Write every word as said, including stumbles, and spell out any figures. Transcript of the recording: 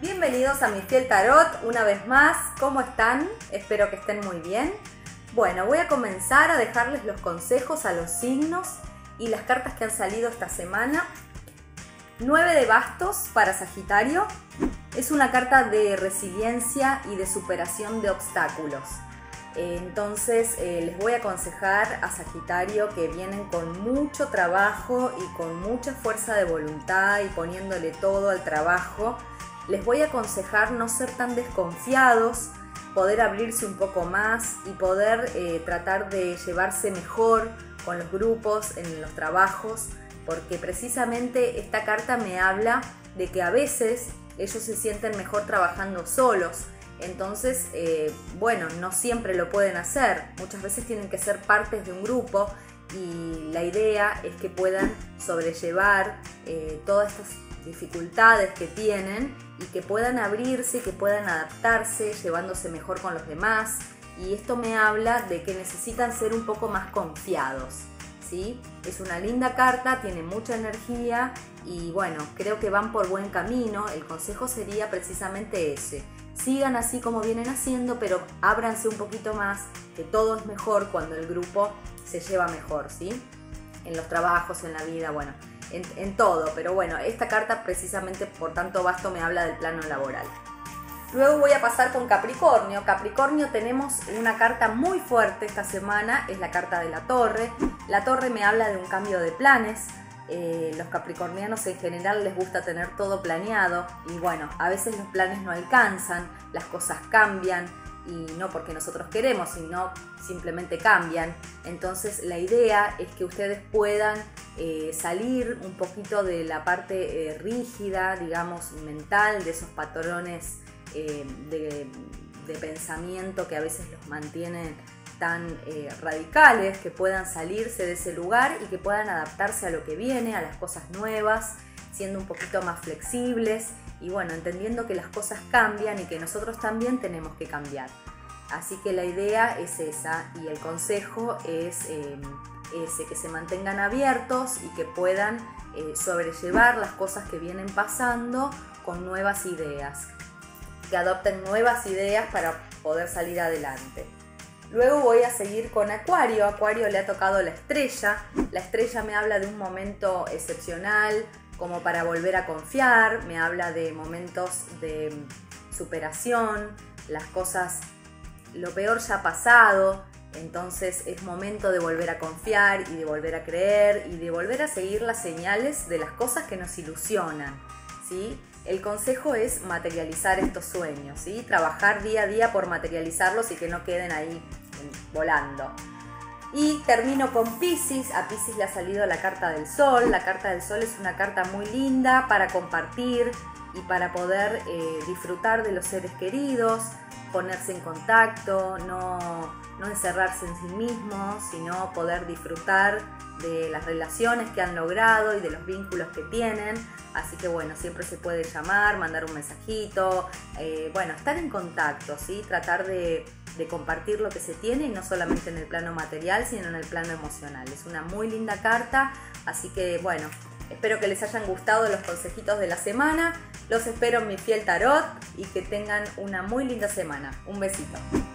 Bienvenidos a Mi Fiel Tarot, una vez más. ¿Cómo están? Espero que estén muy bien. Bueno, voy a comenzar a dejarles los consejos a los signos y las cartas que han salido esta semana. nueve de bastos para Sagitario. Es una carta de resiliencia y de superación de obstáculos. Entonces eh, les voy a aconsejar a Sagitario que vienen con mucho trabajo y con mucha fuerza de voluntad y poniéndole todo al trabajo. Les voy a aconsejar no ser tan desconfiados, poder abrirse un poco más y poder eh, tratar de llevarse mejor con los grupos, en los trabajos, porque precisamente esta carta me habla de que a veces ellos se sienten mejor trabajando solos. Entonces, eh, bueno, no siempre lo pueden hacer, muchas veces tienen que ser partes de un grupo y la idea es que puedan sobrellevar eh, todas estas dificultades que tienen y que puedan abrirse, que puedan adaptarse, llevándose mejor con los demás. Y esto me habla de que necesitan ser un poco más confiados, ¿sí? Es una linda carta, tiene mucha energía y bueno, creo que van por buen camino. El consejo sería precisamente ese. Sigan así como vienen haciendo, pero ábranse un poquito más, que todo es mejor cuando el grupo se lleva mejor, ¿sí? En los trabajos, en la vida, bueno, en, en todo. Pero bueno, esta carta precisamente, por tanto basto, me habla del plano laboral. Luego voy a pasar con Capricornio. Capricornio, tenemos una carta muy fuerte esta semana, es la carta de la Torre. La Torre me habla de un cambio de planes. Eh, los capricornianos en general les gusta tener todo planeado y bueno, a veces los planes no alcanzan, las cosas cambian y no porque nosotros queremos, sino simplemente cambian. Entonces la idea es que ustedes puedan eh, salir un poquito de la parte eh, rígida, digamos, mental, de esos patrones eh, de, de pensamiento que a veces los mantienen tan eh, radicales, que puedan salirse de ese lugar y que puedan adaptarse a lo que viene, a las cosas nuevas, siendo un poquito más flexibles y bueno, entendiendo que las cosas cambian y que nosotros también tenemos que cambiar. Así que la idea es esa y el consejo es eh, ese, que se mantengan abiertos y que puedan eh, sobrellevar las cosas que vienen pasando con nuevas ideas, que adopten nuevas ideas para poder salir adelante. Luego voy a seguir con Acuario. Acuario le ha tocado la estrella. La estrella me habla de un momento excepcional, como para volver a confiar. Me habla de momentos de superación, las cosas, lo peor ya ha pasado. Entonces es momento de volver a confiar y de volver a creer y de volver a seguir las señales de las cosas que nos ilusionan, ¿sí? El consejo es materializar estos sueños, ¿sí? Trabajar día a día por materializarlos y que no queden ahí volando. Y termino con Piscis. A Piscis le ha salido la carta del Sol. La carta del Sol es una carta muy linda para compartir y para poder eh, disfrutar de los seres queridos, ponerse en contacto, no, no encerrarse en sí mismo, sino poder disfrutar de las relaciones que han logrado y de los vínculos que tienen. Así que bueno, siempre se puede llamar, mandar un mensajito, eh, bueno, estar en contacto, ¿sí? Tratar de, de compartir lo que se tiene y no solamente en el plano material, sino en el plano emocional. Es una muy linda carta, así que bueno, espero que les hayan gustado los consejitos de la semana. Los espero en Mi Fiel Tarot y que tengan una muy linda semana. Un besito.